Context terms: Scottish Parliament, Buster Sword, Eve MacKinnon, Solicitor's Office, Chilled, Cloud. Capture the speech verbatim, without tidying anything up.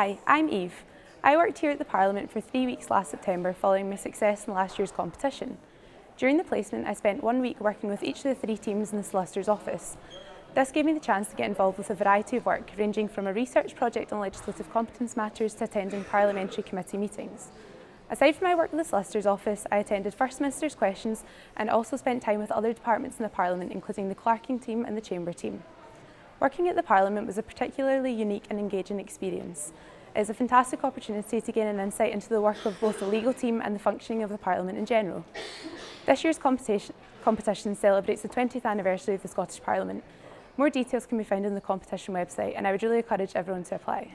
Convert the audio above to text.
Hi, I'm Eve. I worked here at the Parliament for three weeks last September following my success in last year's competition. During the placement, I spent one week working with each of the three teams in the Solicitor's Office. This gave me the chance to get involved with a variety of work, ranging from a research project on legislative competence matters to attending parliamentary committee meetings. Aside from my work in the Solicitor's Office, I attended First Minister's questions and also spent time with other departments in the Parliament, including the clerking team and the chamber team. Working at the Parliament was a particularly unique and engaging experience. It is a fantastic opportunity to gain an insight into the work of both the legal team and the functioning of the Parliament in general. This year's competition, competition celebrates the twentieth anniversary of the Scottish Parliament. More details can be found on the competition website, and I would really encourage everyone to apply.